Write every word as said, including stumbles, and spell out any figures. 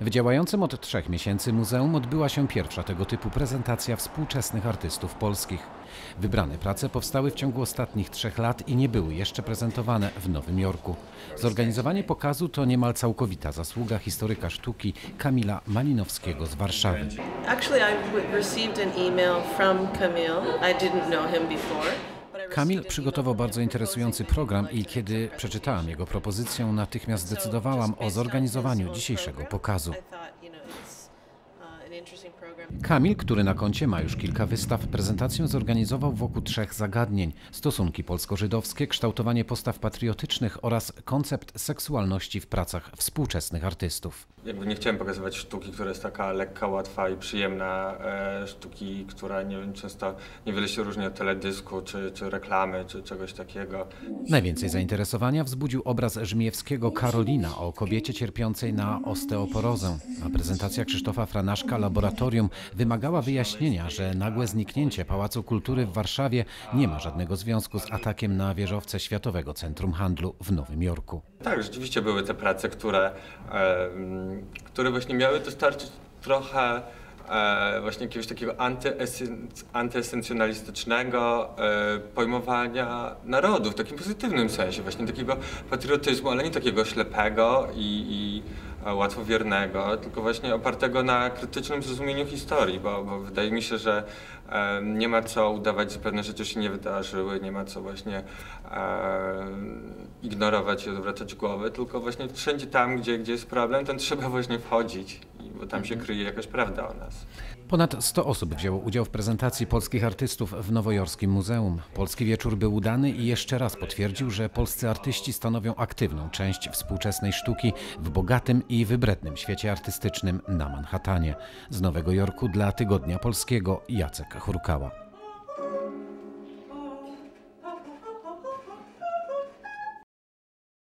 W działającym od trzech miesięcy muzeum odbyła się pierwsza tego typu prezentacja współczesnych artystów polskich. Wybrane prace powstały w ciągu ostatnich trzech lat i nie były jeszcze prezentowane w Nowym Jorku. Zorganizowanie pokazu to niemal całkowita zasługa historyka sztuki Kamila Malinowskiego z Warszawy. Kamil przygotował bardzo interesujący program i kiedy przeczytałam jego propozycję, natychmiast zdecydowałam o zorganizowaniu dzisiejszego pokazu. Kamil, który na koncie ma już kilka wystaw, prezentację zorganizował wokół trzech zagadnień: stosunki polsko-żydowskie, kształtowanie postaw patriotycznych oraz koncept seksualności w pracach współczesnych artystów. Jakby nie chciałem pokazywać sztuki, która jest taka lekka, łatwa i przyjemna, e, sztuki, która nie wiem, często niewiele się różni od teledysku, czy, czy reklamy, czy czegoś takiego. Najwięcej zainteresowania wzbudził obraz Żmijewskiego Karolina o kobiecie cierpiącej na osteoporozę, a prezentacja Krzysztofa Franaszka Laboratorium wymagała wyjaśnienia, że nagłe zniknięcie Pałacu Kultury w Warszawie nie ma żadnego związku z atakiem na wieżowce Światowego Centrum Handlu w Nowym Jorku. Tak, rzeczywiście były te prace, które, e, które właśnie miały dostarczyć trochę e, właśnie jakiegoś takiego antyesencjonalistycznego e, pojmowania narodu w takim pozytywnym sensie, właśnie takiego patriotyzmu, ale nie takiego ślepego i, i łatwowiernego, tylko właśnie opartego na krytycznym zrozumieniu historii, bo, bo wydaje mi się, że e, nie ma co udawać, że pewne rzeczy się nie wydarzyły, nie ma co właśnie e, ignorować i odwracać głowy, tylko właśnie wszędzie tam, gdzie, gdzie jest problem, tam trzeba właśnie wchodzić, bo tam się kryje jakaś prawda o nas. Ponad sto osób wzięło udział w prezentacji polskich artystów w nowojorskim muzeum. Polski wieczór był udany i jeszcze raz potwierdził, że polscy artyści stanowią aktywną część współczesnej sztuki w bogatym i wybrednym świecie artystycznym na Manhattanie. Z Nowego Jorku dla Tygodnia Polskiego Jacek Hurkała.